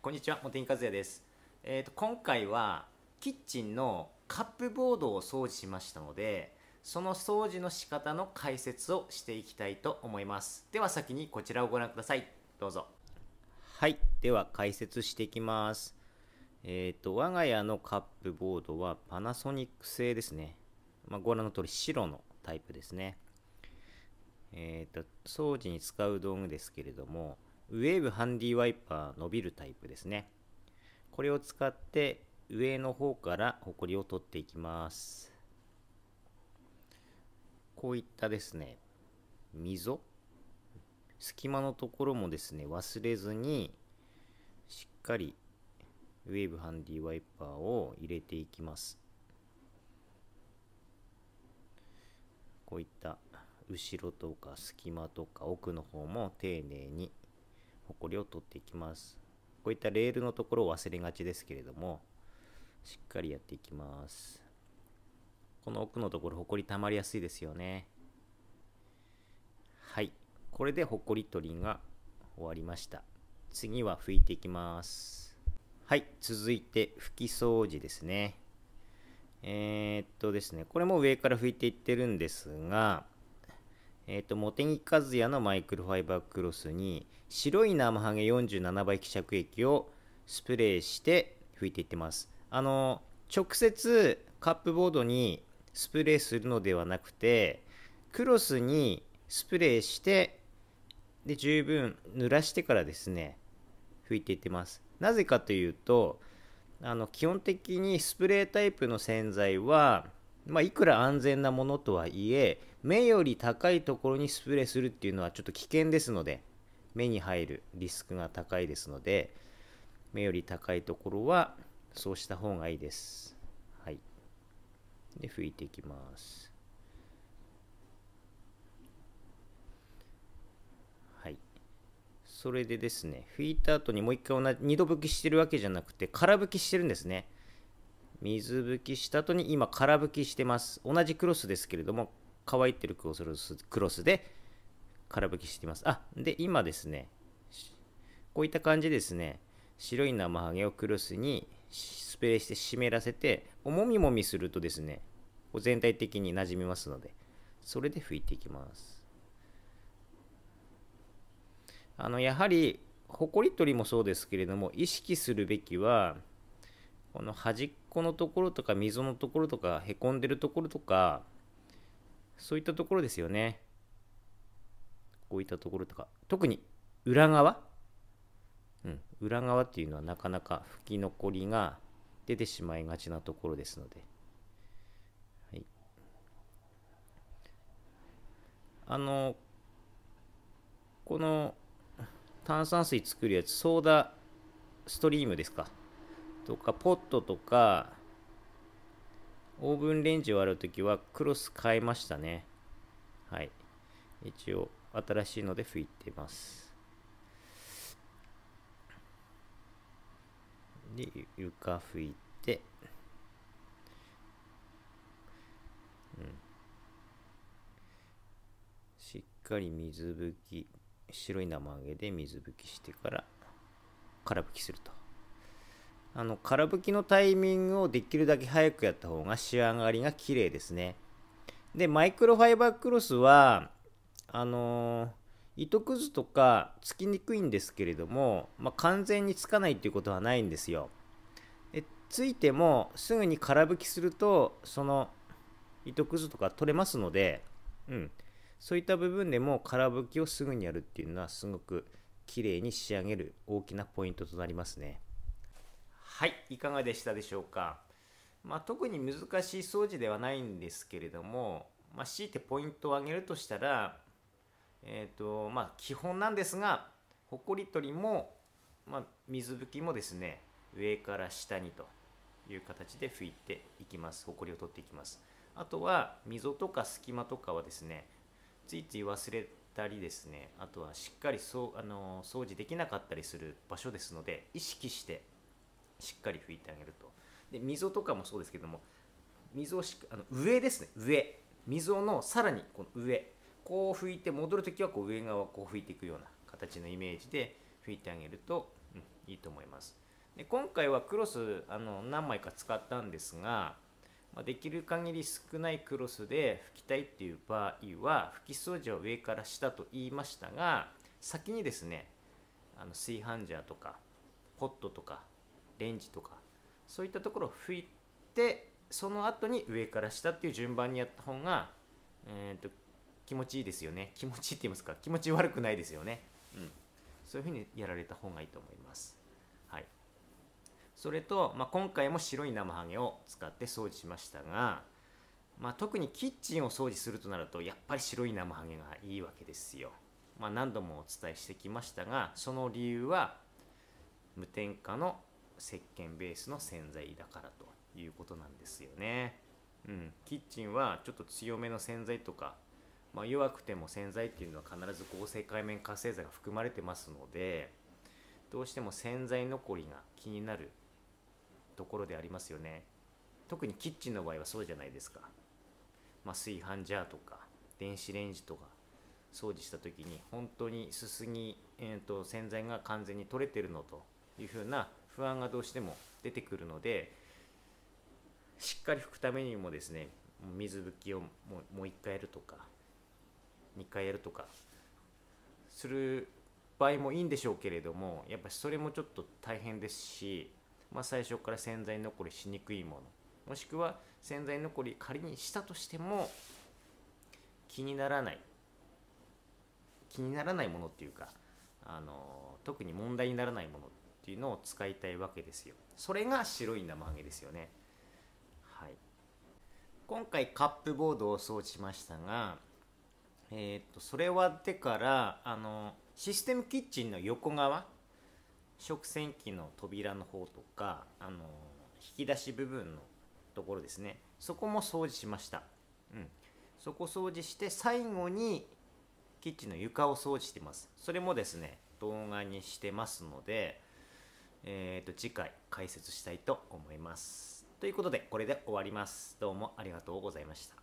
こんにちは、茂木和也です。今回はキッチンのカップボードを掃除しましたので、その掃除の仕方の解説をしていきたいと思います。では先にこちらをご覧ください。どうぞ。はい、では解説していきます。我が家のカップボードはパナソニック製ですね。ご覧の通り白のタイプですね。掃除に使う道具ですけれども、ウェーブハンディワイパー伸びるタイプですね。これを使って上の方からホコリを取っていきます。こういったですね、溝、隙間のところもですね、忘れずにしっかりウェーブハンディワイパーを入れていきます。こういった後ろとか隙間とか奥の方も丁寧にホコリを取っていきます。こういったレールのところを忘れがちですけれども、しっかりやっていきます。この奥のところホコリたまりやすいですよね。はい、これでホコリ取りが終わりました。次は拭いていきます。はい、続いて拭き掃除ですね。これも上から拭いていってるんですが、茂木和也のマイクロファイバークロスに白い生ハゲ47倍希釈液をスプレーして拭いていってます。直接カップボードにスプレーするのではなくて、クロスにスプレーして、で十分濡らしてからですね、拭いていってます。なぜかというと、基本的にスプレータイプの洗剤はいくら安全なものとはいえ、目より高いところにスプレーするっていうのはちょっと危険ですので、目に入るリスクが高いですので、目より高いところはそうした方がいいです。はい。で、拭いていきます。はい。それでですね、拭いた後にもう一回二度拭きしてるわけじゃなくて、空拭きしてるんですね。水拭きした後に今空拭きしてます。同じクロスですけれども、乾いてるクロスで空拭きしてます。で今ですね、こういった感じですね、白い生ハゲをクロスにスプレーして湿らせて、もみもみするとですね、全体的になじみますので、それで拭いていきます。やはりホコリ取りもそうですけれども、意識するべきはこの端っこのところとか溝のところとかへこんでるところとか、そういったところですよね。こういったところとか、特に裏側、裏側っていうのはなかなか拭き残りが出てしまいがちなところですので、はい、この炭酸水作るやつ、ソーダストリームですかとか、ポットとかオーブンレンジを洗うときはクロス変えましたね。はい、一応新しいので拭いてます。で、床拭いて、しっかり水拭き、白い生揚げで水拭きしてから空拭きすると。空拭きのタイミングをできるだけ早くやった方が仕上がりが綺麗ですね。で、マイクロファイバークロスは糸くずとかつきにくいんですけれども、完全につかないということはないんですよ。ついてもすぐに空拭きするとその糸くずとか取れますので、そういった部分でも空拭きをすぐにやるっていうのはすごく綺麗に仕上げる大きなポイントとなりますね。はい、いかがでしたでしょうか。特に難しい掃除ではないんですけれども、強いてポイントを挙げるとしたら、基本なんですが、ほこり取りも、水拭きもですね、上から下にという形で拭いていきます。ほこりを取っていきます。あとは溝とか隙間とかはですね、ついつい忘れたりですね、あとはしっかり掃除できなかったりする場所ですので、意識してしっかり拭いてあげると。で、溝とかもそうですけども、溝を上ですね、上、溝のさらにこの上、こう拭いて戻るときはこう上側をこう拭いていくような形のイメージで拭いてあげると、いいと思います。で今回はクロス何枚か使ったんですが、できる限り少ないクロスで拭きたいっていう場合は拭き掃除を上から下と言いましたが、先にですね炊飯ジャーとかポットとかレンジとかそういったところを拭いて、その後に上から下っていう順番にやった方が、気持ちいいですよね。気持ちいいって言いますか、気持ち悪くないですよね。うん、そういうふうにやられた方がいいと思います。はい、それと、今回も白い生ハゲを使って掃除しましたが、特にキッチンを掃除するとなるとやっぱり白い生ハゲがいいわけですよ。何度もお伝えしてきましたが、その理由は無添加の石鹸ベースの洗剤だからということなんですよね。うん、キッチンはちょっと強めの洗剤とか、弱くても洗剤っていうのは必ず合成界面活性剤が含まれてますので、どうしても洗剤残りが気になるところでありますよね。特にキッチンの場合はそうじゃないですか。炊飯ジャーとか電子レンジとか掃除した時に本当にすすぎ、洗剤が完全に取れてるのというふうな不安がどうしても出てくるので、しっかり拭くためにもですね、水拭きをもう1回やるとか2回やるとかする場合もいいんでしょうけれども、やっぱりそれもちょっと大変ですし、最初から洗剤残りしにくいもの、もしくは洗剤残り仮にしたとしても気にならないものっていうか、特に問題にならないものっていうのを使いたいわけですよ。それが白い生ハゲですよね。はい、今回カップボードを掃除しましたが、それ終わってからシステムキッチンの横側、食洗機の扉の方とか引き出し部分のところですね、そこも掃除しました。うん、そこ掃除して最後にキッチンの床を掃除してます。それもですね動画にしてますので、次回解説したいと思います。ということでこれで終わります。どうもありがとうございました。